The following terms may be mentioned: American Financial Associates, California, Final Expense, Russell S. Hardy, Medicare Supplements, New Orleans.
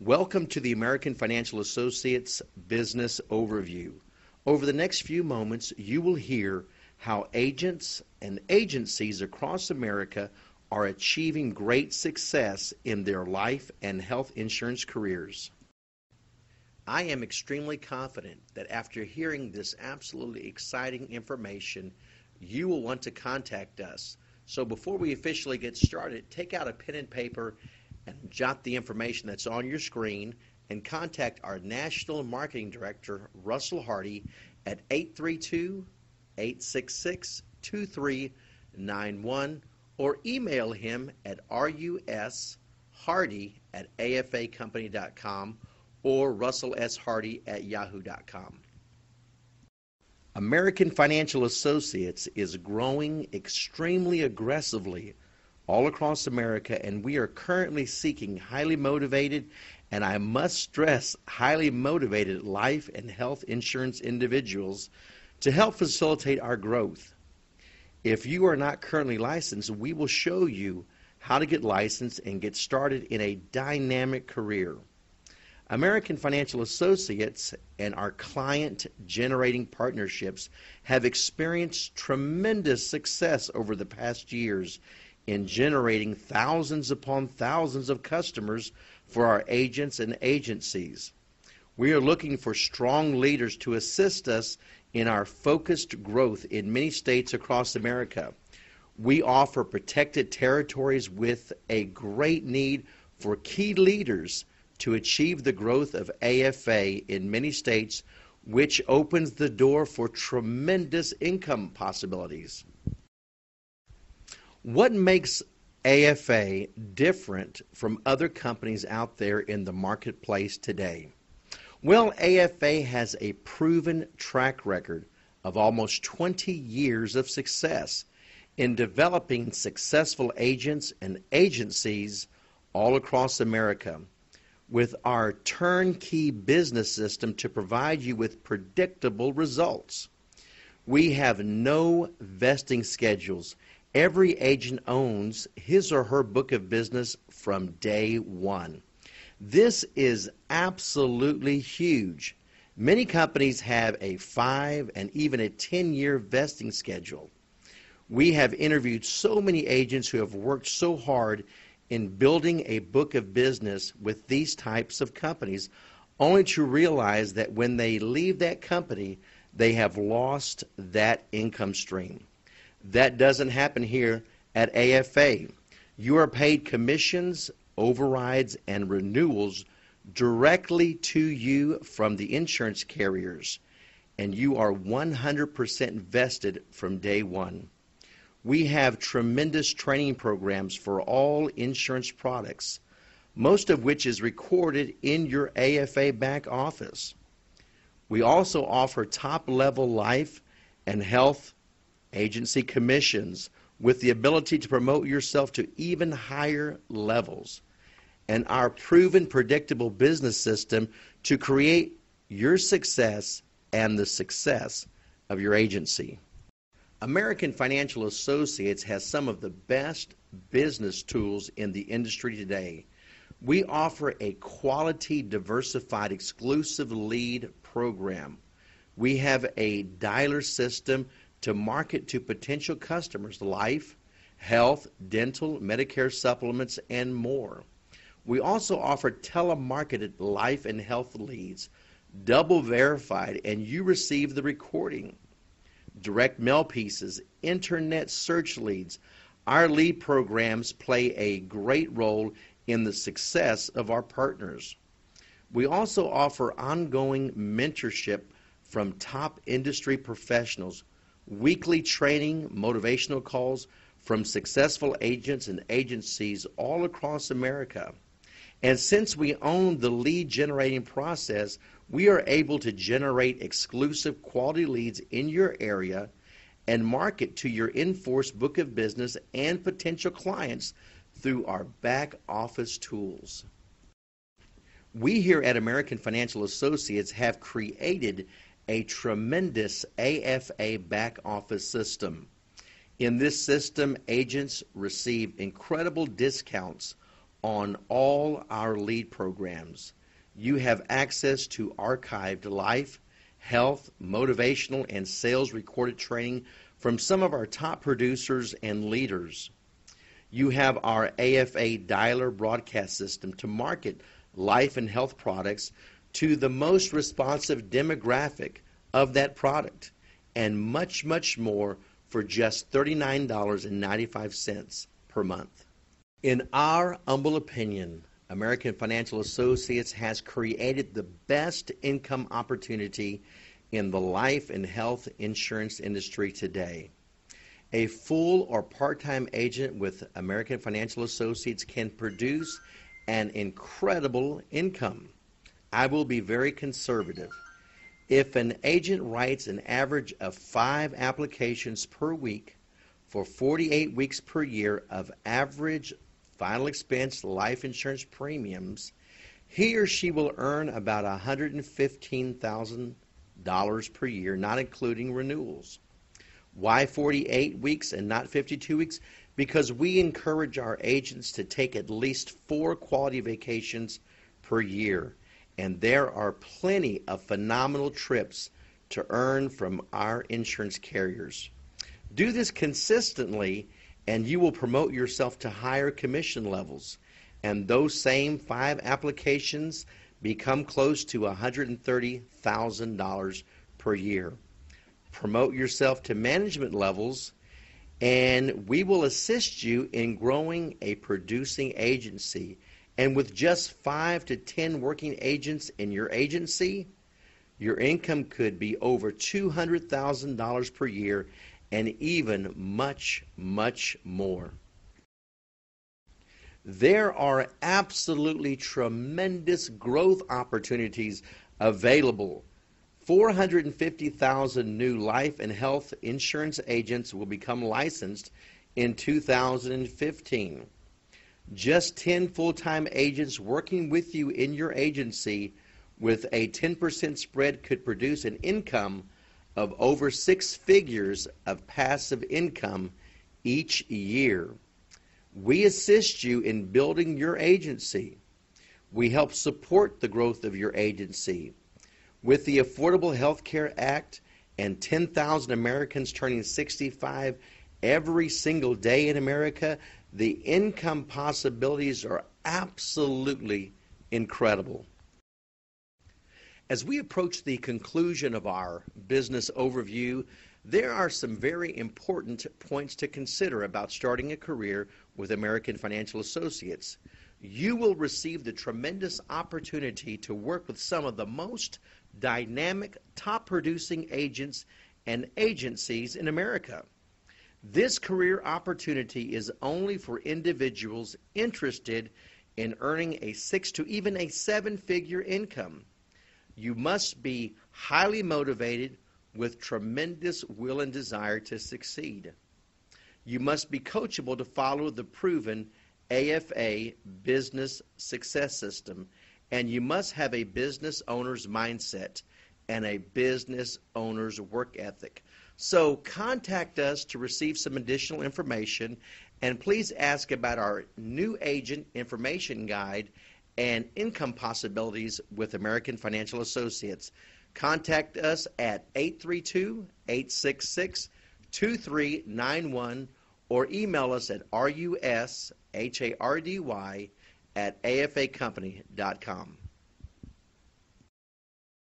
Welcome to the American Financial Associates Business Overview. Over the next few moments, you will hear how agents and agencies across America are achieving great success in their life and health insurance careers. I am extremely confident that after hearing this absolutely exciting information, you will want to contact us. So before we officially get started, take out a pen and paper and jot the information that's on your screen and contact our National Marketing Director, Russell Hardy, at 832-866-2391 or email him at russhardy@afacompany.com or russellshardy@yahoo.com. American Financial Associates is growing extremely aggressively all across America, and we are currently seeking highly motivated, and I must stress, highly motivated life and health insurance individuals to help facilitate our growth. If you are not currently licensed, we will show you how to get licensed and get started in a dynamic career. American Financial Associates and our client-generating partnerships have experienced tremendous success over the past years in generating thousands upon thousands of customers for our agents and agencies. We are looking for strong leaders to assist us in our focused growth in many states across America. We offer protected territories with a great need for key leaders to achieve the growth of AFA in many states, which opens the door for tremendous income possibilities. What makes AFA different from other companies out there in the marketplace today? Well, AFA has a proven track record of almost 20 years of success in developing successful agents and agencies all across America, with our turnkey business system to provide you with predictable results. We have no vesting schedules. Every agent owns his or her book of business from day one. This is absolutely huge. Many companies have a 5 and even a 10-year vesting schedule. We have interviewed so many agents who have worked so hard in building a book of business with these types of companies, only to realize that when they leave that company, they have lost that income stream. That doesn't happen here at AFA. You are paid commissions, overrides, and renewals directly to you from the insurance carriers, and you are 100% vested from day one. We have tremendous training programs for all insurance products, most of which is recorded in your AFA back office. We also offer top-level life and health agency commissions with the ability to promote yourself to even higher levels, and our proven predictable business system to create your success and the success of your agency. American Financial Associates has some of the best business tools in the industry today. We offer a quality, diversified, exclusive lead program. We have a dialer system to market to potential customers life, health, dental, Medicare supplements, and more. We also offer telemarketed life and health leads, double verified, and you receive the recording. Direct mail pieces, internet search leads. Our lead programs play a great role in the success of our partners. We also offer ongoing mentorship from top industry professionals, weekly training, motivational calls from successful agents and agencies all across America. And since we own the lead generating process, we are able to generate exclusive quality leads in your area and market to your in-force book of business and potential clients through our back office tools. We here at American Financial Associates have created a tremendous AFA back office system. In this system, agents receive incredible discounts on all our lead programs. You have access to archived life, health, motivational, and sales recorded training from some of our top producers and leaders. You have our AFA dialer broadcast system to market life and health products to the most responsive demographic of that product, and much, much more for just $39.95 per month. In our humble opinion, American Financial Associates has created the best income opportunity in the life and health insurance industry today. A full or part-time agent with American Financial Associates can produce an incredible income. I will be very conservative. If an agent writes an average of 5 applications per week for 48 weeks per year of average final expense life insurance premiums, he or she will earn about $115,000 per year, not including renewals. Why 48 weeks and not 52 weeks? Because we encourage our agents to take at least 4 quality vacations per year. And there are plenty of phenomenal trips to earn from our insurance carriers. Do this consistently and you will promote yourself to higher commission levels. And those same 5 applications become close to $130,000 per year. Promote yourself to management levels and we will assist you in growing a producing agency. And with just 5 to 10 working agents in your agency, your income could be over $200,000 per year and even much, much more. There are absolutely tremendous growth opportunities available. 450,000 new life and health insurance agents will become licensed in 2015. Just 10 full-time agents working with you in your agency with a 10% spread could produce an income of over 6 figures of passive income each year. We assist you in building your agency. We help support the growth of your agency. With the Affordable Health Care Act and 10,000 Americans turning 65 every single day in America, the income possibilities are absolutely incredible. As we approach the conclusion of our business overview, there are some very important points to consider about starting a career with American Financial Associates. You will receive the tremendous opportunity to work with some of the most dynamic, top-producing agents and agencies in America. This career opportunity is only for individuals interested in earning a 6 to even a 7-figure income. You must be highly motivated with tremendous will and desire to succeed. You must be coachable to follow the proven AFA business success system, and you must have a business owner's mindset and a business owner's work ethic. So contact us to receive some additional information, and please ask about our new agent information guide and income possibilities with American Financial Associates. Contact us at 832-866-2391 or email us at rushardy@afacompany.com.